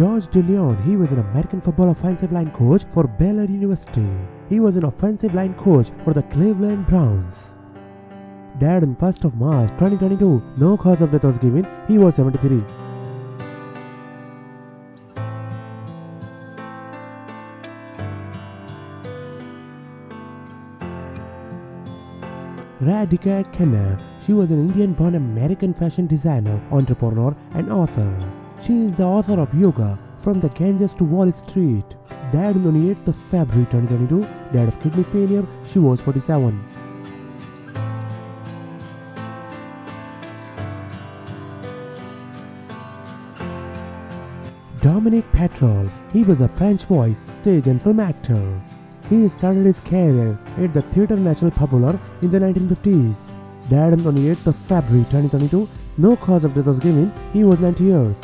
George DeLeon, he was an American football offensive line coach for Baylor University. He was an offensive line coach for the Cleveland Browns. Died on 1st of March 2022. No cause of death was given. He was 73. Radhika Khanna, she was an Indian-born American fashion designer, entrepreneur, and author. She is the author of Yoga from the Ganges to Wall Street. Died on the 8th of February 2022. Died of kidney failure. She was 47. Dominique Paturel, he was a French voice, stage and film actor. He started his career at the Theatre National Popular in the 1950s. Died on the 8th of February 2022. No cause of death was given. He was 90 years.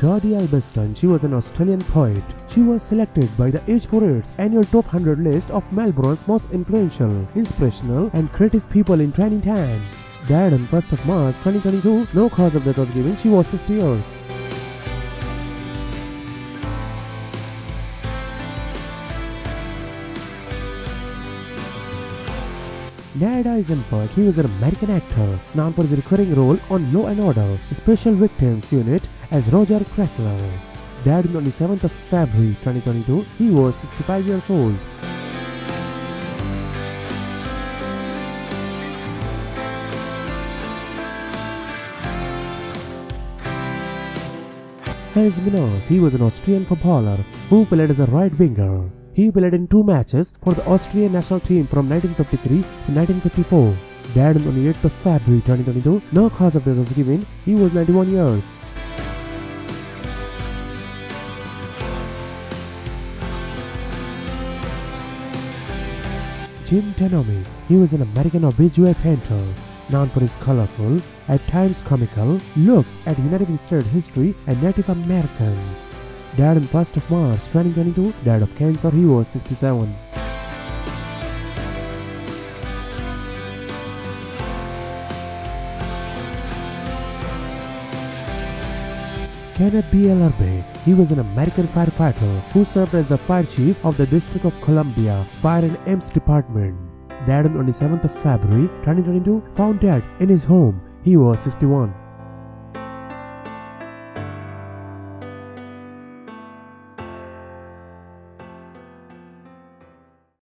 Jordie Albiston, she was an Australian poet. She was selected by the Age4Aids annual top 100 list of Melbourne's most influential, inspirational and creative people in training time. Died on 1st of March 2022, no cause of death was given, she was 60 years. Ned Eisenberg, he was an American actor, known for his recurring role on Law and Order, Special Victims Unit as Roger Kressler. Died on the 7th of February 2022, he was 65 years old. Hans Menasse, he was an Austrian footballer who played as a right winger. He played in two matches for the Austrian national team from 1953 to 1954. Died on the 8th of February 2022. No cause of death was given. He was 91 years. Jim Denomie, he was an American obituary painter, known for his colorful, at times comical, looks at United States history and Native Americans. Died on 1st of March 2022, died of cancer, he was 67. Kenneth B. L.R.B, he was an American firefighter who served as the fire chief of the District of Columbia Fire and EMS Department. Died on the 7th of February 2022, found dead in his home, he was 61.